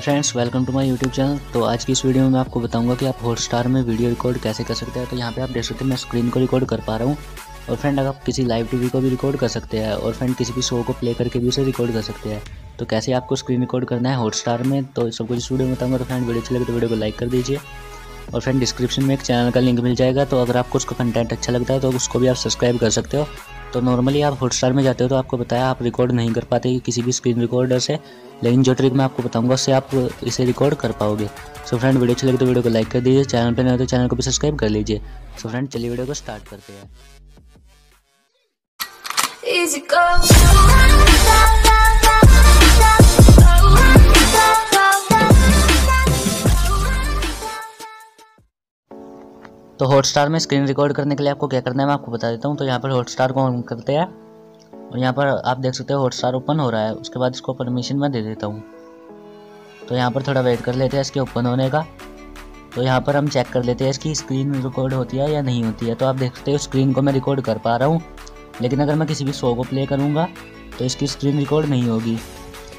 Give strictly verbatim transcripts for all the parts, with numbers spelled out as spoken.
Hi friends, welcome to my YouTube channel. तो आज की इस वीडियो में मैं आपको बताऊंगा कि आप हॉटस्टार में वीडियो रिकॉर्ड कैसे कर सकते हैं। तो यहाँ पे आप देख सकते हैं मैं स्क्रीन को रिकॉर्ड कर पा रहा हूँ। और फ्रेंड, अगर आप किसी लाइव टीवी को भी रिकॉर्ड कर सकते हैं और फ्रेंड किसी भी शो को प्ले करके भी उसे रिकॉर्ड कर सकते हैं। तो कैसे आपको स्क्रीन रिकॉर्ड करना है हॉटस्टार में, तो सब कुछ इस वीडियो में बताऊँगा। तो फ्रेंड, वीडियो अच्छी लगे तो वीडियो को लाइक कर दीजिए। और फ्रेंड, डिस्क्रिप्शन में एक चैनल का लिंक मिल जाएगा, तो अगर आपको उसका कंटेंट अच्छा लगता है तो उसको भी आप सब्सक्राइब कर सकते हो। तो नॉर्मली आप हॉटस्टार में जाते हो तो आपको बताया आप रिकॉर्ड नहीं कर पाते किसी भी स्क्रीन रिकॉर्डर से, लेकिन जो ट्रिक मैं आपको बताऊंगा उससे आप इसे रिकॉर्ड कर पाओगे। सो फ्रेंड, वीडियो अच्छी लगे तो वीडियो को लाइक कर दीजिए, चैनल पर नए हो तो चैनल को भी सब्सक्राइब कर लीजिए। सो फ्रेंड, चलिए वीडियो को स्टार्ट करते हैं। तो हॉटस्टार में स्क्रीन रिकॉर्ड करने के लिए आपको क्या करना है मैं आपको बता देता हूँ। तो यहाँ पर हॉटस्टार को ऑन करते हैं और यहाँ पर आप देख सकते हो हॉटस्टार ओपन हो रहा है। उसके बाद इसको परमिशन मैं दे देता हूँ। तो यहाँ पर थोड़ा वेट कर लेते हैं इसके ओपन होने का। तो यहाँ पर हम चेक कर लेते हैं इसकी स्क्रीन रिकॉर्ड होती है या नहीं होती है। तो आप देख सकते हो स्क्रीन को मैं रिकॉर्ड कर पा रहा हूँ, लेकिन अगर मैं किसी भी शो को प्ले करूँगा तो इसकी स्क्रीन रिकॉर्ड नहीं होगी।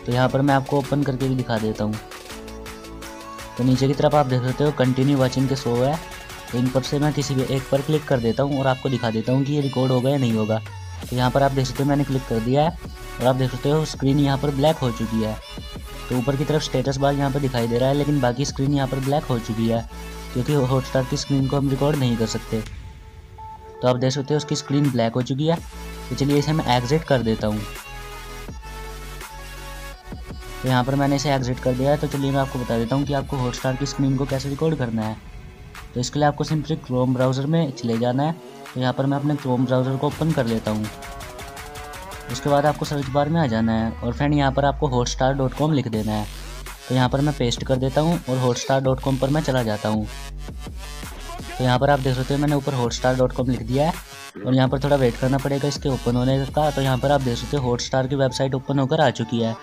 तो यहाँ पर मैं आपको ओपन करके भी दिखा देता हूँ। तो नीचे की तरफ आप देख सकते हो कंटिन्यू वॉचिंग के शो है, इन पर से मैं किसी भी एक पर क्लिक कर देता हूँ और आपको दिखा देता हूँ कि ये रिकॉर्ड होगा या नहीं होगा। तो यहाँ पर आप देख सकते हो मैंने क्लिक कर दिया है और आप देख सकते हो स्क्रीन यहाँ पर ब्लैक हो चुकी है। तो ऊपर की तरफ स्टेटस बार यहाँ पर दिखाई दे रहा है, लेकिन बाकी स्क्रीन यहाँ पर ब्लैक हो चुकी है क्योंकि हॉटस्टार की स्क्रीन को हम रिकॉर्ड नहीं कर सकते। तो आप देख सकते हो उसकी स्क्रीन ब्लैक हो चुकी है। तो चलिए इसे मैं एग्जिट कर देता हूँ। तो यहाँ पर मैंने इसे एग्जिट कर दिया है। तो चलिए मैं आपको बता देता हूँ कि आपको हॉटस्टार की स्क्रीन को कैसे रिकॉर्ड करना है। तो इसके लिए आपको सिंपली क्रोम ब्राउज़र में चले जाना है। तो यहाँ पर मैं अपने क्रोम ब्राउज़र को ओपन कर लेता हूँ। उसके बाद आपको सर्च बार में आ जाना है और फ्रेंड यहाँ पर आपको हॉटस्टार डॉट कॉम लिख देना है। तो यहाँ पर मैं पेस्ट कर देता हूँ और हॉटस्टार डॉट कॉम पर मैं चला जाता हूँ। तो यहाँ पर आप देख सकते हो मैंने ऊपर हॉटस्टार डॉट कॉम लिख दिया है और यहाँ पर थोड़ा वेट करना पड़ेगा इसके ओपन होने का। तो यहाँ पर आप देख सकते हो हॉटस्टार की वेबसाइट ओपन होकर आ चुकी है।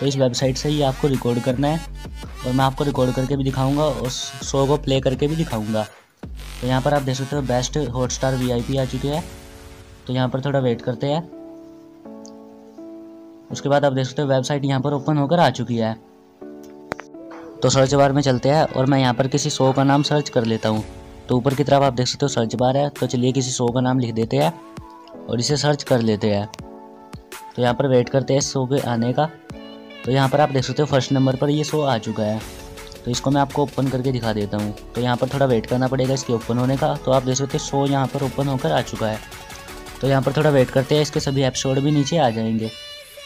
तो इस वेबसाइट से ही आपको रिकॉर्ड करना है और मैं आपको रिकॉर्ड करके भी दिखाऊंगा और शो को प्ले करके भी दिखाऊंगा। तो यहाँ पर आप देख सकते हो बेस्ट हॉटस्टार वीआईपी आ चुके हैं। तो यहाँ पर थोड़ा वेट करते हैं। उसके बाद आप देख सकते हो वेबसाइट यहाँ पर ओपन होकर आ चुकी है। तो सर्च बार में चलते हैं और मैं यहाँ पर किसी शो का नाम सर्च कर लेता हूँ। तो ऊपर की तरफ आप देख सकते हो सर्च बार है। तो चलिए किसी शो का नाम लिख देते हैं और इसे सर्च कर लेते हैं। तो यहाँ पर वेट करते हैं इस शो के आने का। तो यहाँ पर आप देख सकते हो फर्स्ट नंबर पर ये शो आ चुका है। तो इसको मैं आपको ओपन करके दिखा देता हूँ। तो यहाँ पर थोड़ा वेट करना पड़ेगा इसके ओपन होने का। तो आप देख सकते हो शो यहाँ पर ओपन होकर आ चुका है। तो यहाँ पर थोड़ा वेट करते हैं, इसके सभी एपिसोड भी नीचे आ जाएंगे।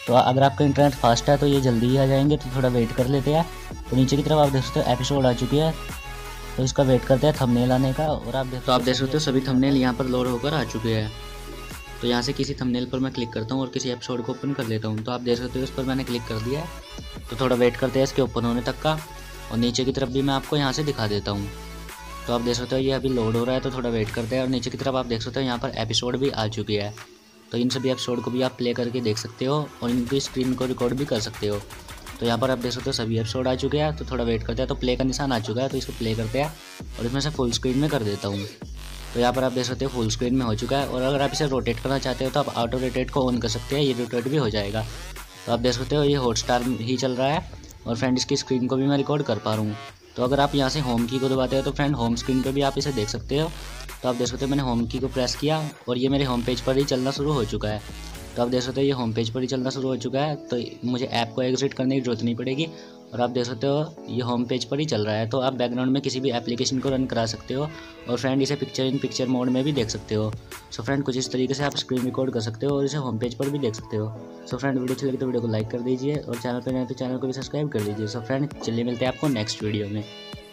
तो अगर आपका इंटरनेट फास्ट है तो ये जल्दी ही आ जाएंगे। तो थोड़ा वेट कर लेते हैं। तो नीचे की तरफ आप देख सकते हो एपिसोड आ चुकी है। तो इसका वेट करते हैं थंबनेल आने का। और आप देख तो आप देख सकते हो सभी थंबनेल यहाँ पर लोड होकर आ चुके हैं। तो यहाँ से किसी थंबनेल पर मैं क्लिक करता हूँ और किसी एपिसोड को ओपन कर लेता हूँ। तो आप देख सकते हो इस पर मैंने क्लिक कर दिया है। तो थोड़ा वेट करते हैं इसके ओपन होने तक का। और नीचे की तरफ भी मैं आपको यहाँ से दिखा देता हूँ। तो आप देख सकते हो ये अभी लोड हो रहा है। तो थोड़ा वेट करते हैं। और नीचे की तरफ आप देख सकते हो यहाँ पर एपिसोड भी आ चुकी है। तो इन सभी एपिसोड को भी आप प्ले करके देख सकते हो और इनकी स्क्रीन को रिकॉर्ड भी कर सकते हो। तो यहाँ पर आप देख सकते हो सभी एपिसोड आ चुके हैं। तो थोड़ा वेट करते हैं। तो प्ले का निशान आ चुका है। तो इसको प्ले करते हैं और इसमें से फुल स्क्रीन में कर देता हूँ। तो यहाँ पर आप देख सकते हो फुल स्क्रीन में हो चुका है। और अगर आप इसे रोटेट करना चाहते हो तो आप ऑटो रोटेट को ऑन कर सकते हैं, ये रोटेट भी हो जाएगा। तो आप देख सकते हो ये हॉटस्टार ही चल रहा है और फ्रेंड इसकी स्क्रीन को भी मैं रिकॉर्ड कर पा रहा हूँ। तो अगर आप यहाँ से होम की को दबाते हो तो फ्रेंड होम स्क्रीन पर भी आप इसे देख सकते हो। तो आप देख सकते हो मैंने होम की को प्रेस किया और ये मेरे होम पेज पर ही चलना शुरू हो चुका है। तो आप देख सकते हो ये होम पेज पर ही चलना शुरू हो चुका है। तो मुझे ऐप को एग्जिट करने की जरूरत नहीं पड़ेगी। और आप देख सकते हो ये होम पेज पर ही चल रहा है। तो आप बैकग्राउंड में किसी भी एप्लीकेशन को रन करा सकते हो और फ्रेंड इसे पिक्चर इन पिक्चर मोड में भी देख सकते हो। सो फ्रेंड, कुछ इस तरीके से आप स्क्रीन रिकॉर्ड कर सकते हो और इसे होम पेज पर भी देख सकते हो। सो फ्रेंड, वीडियो अच्छी लगे तो वीडियो को लाइक कर दीजिए और चैनल पर नए तो चैनल को भी सब्सक्राइब कर दीजिए। सो फ्रेंड, चलिए मिलते हैं आपको नेक्स्ट वीडियो में।